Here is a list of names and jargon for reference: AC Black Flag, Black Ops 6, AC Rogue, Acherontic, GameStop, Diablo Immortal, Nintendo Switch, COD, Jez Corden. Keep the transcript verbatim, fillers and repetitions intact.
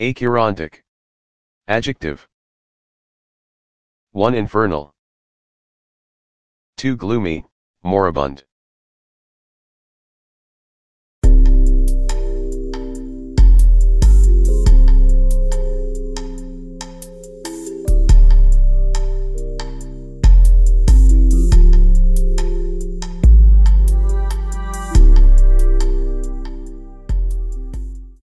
Acherontic. Adjective. one Infernal. two Gloomy, moribund.